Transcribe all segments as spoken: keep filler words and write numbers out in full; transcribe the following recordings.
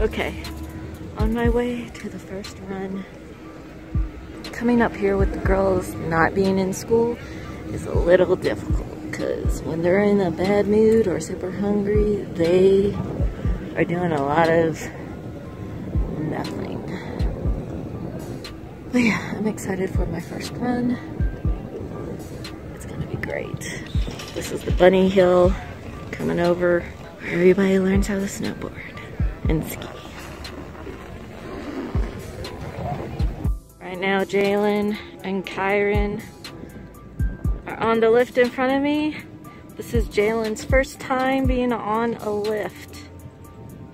Okay, on my way to the first run. Coming up here with the girls not being in school is a little difficult because when they're in a bad mood or super hungry, they are doing a lot of nothing. But yeah, I'm excited for my first run. It's gonna be great. This is the bunny hill coming over. Everybody learns how to snowboard and ski. Right now, Jalen and Kyron are on the lift in front of me. This is Jalen's first time being on a lift.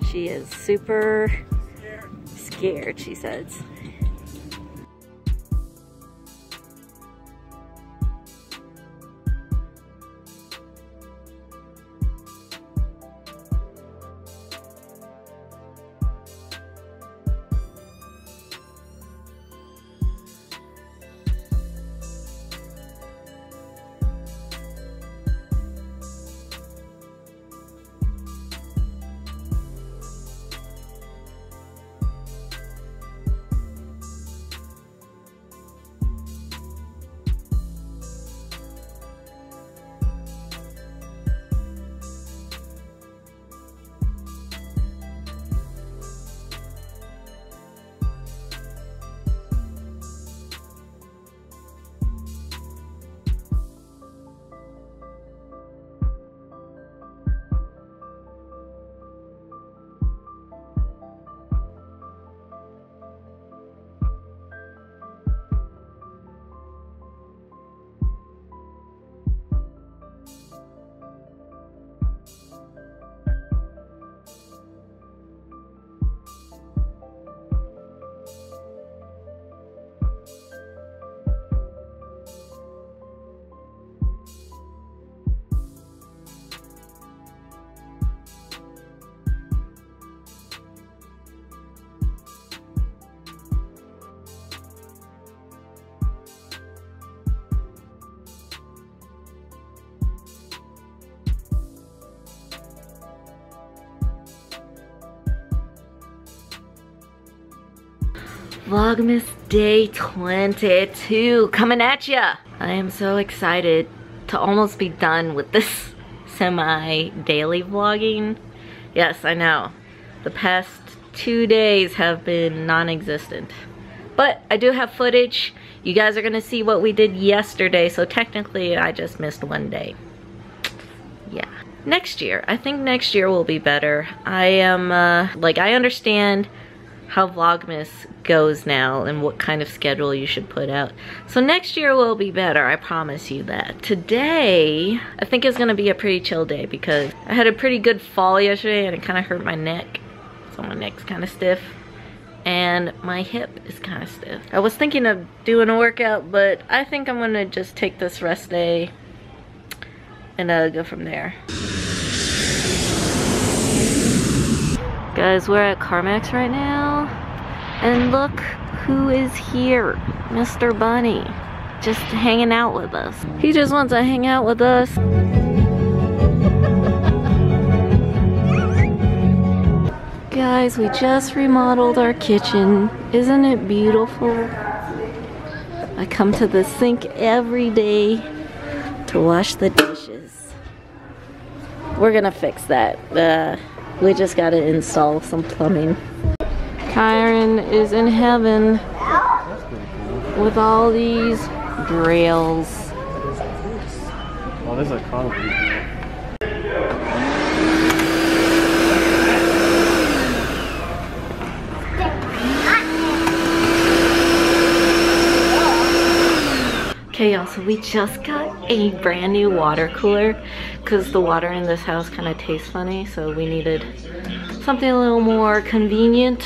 She is super scared, she says. Vlogmas day twenty-two coming at ya! I am so excited to almost be done with this semi-daily vlogging. Yes, I know. The past two days have been non-existent. But I do have footage. You guys are gonna see what we did yesterday, so technically I just missed one day. Yeah. Next year. I think next year will be better. I am, uh, like, I understand how Vlogmas goes now and what kind of schedule you should put out. So next year will be better, I promise you that. Today, I think it's gonna be a pretty chill day because I had a pretty good fall yesterday and it kinda hurt my neck. So my neck's kinda stiff and my hip is kinda stiff. I was thinking of doing a workout, but I think I'm gonna just take this rest day and uh, go from there. Guys, we're at CarMax right now, and look who is here, Mister Bunny, just hanging out with us. He just wants to hang out with us. Guys, we just remodeled our kitchen. Isn't it beautiful? I come to the sink every day to wash the dishes. We're gonna fix that. Uh, We just gotta install some plumbing. Kyron is in heaven with all these grails. Oh, there's a concrete . Okay y'all, so we just got a brand new water cooler because the water in this house kind of tastes funny, so we needed something a little more convenient.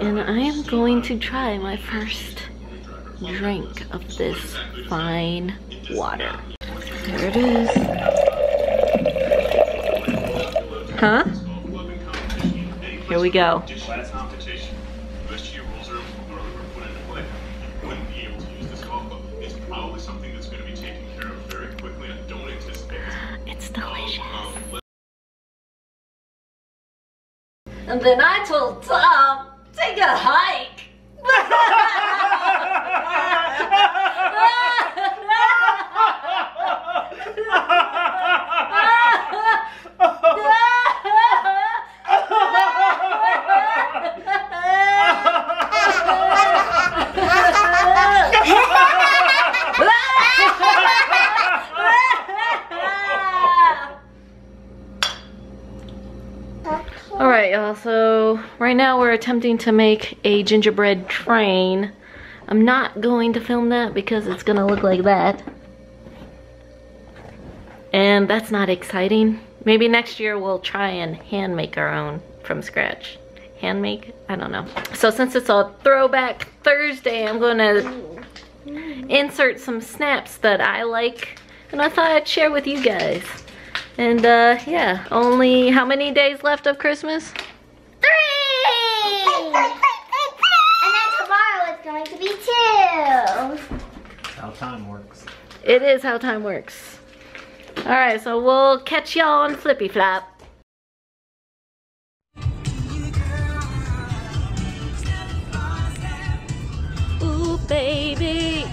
And I am going to try my first drink of this fine water. There it is. Huh? Here we go. And then I told Tom, take a hike. Alright y'all, so right now we're attempting to make a gingerbread train. I'm not going to film that because it's gonna look like that. And that's not exciting. Maybe next year we'll try and hand make our own from scratch. Hand make? I don't know. So since it's a throwback Thursday, I'm gonna insert some snaps that I like and I thought I'd share with you guys. And uh, yeah, only how many days left of Christmas? Three! And then tomorrow it's going to be two. How time works. It is how time works. Alright, so we'll catch y'all on Flippy Flop. Ooh, baby.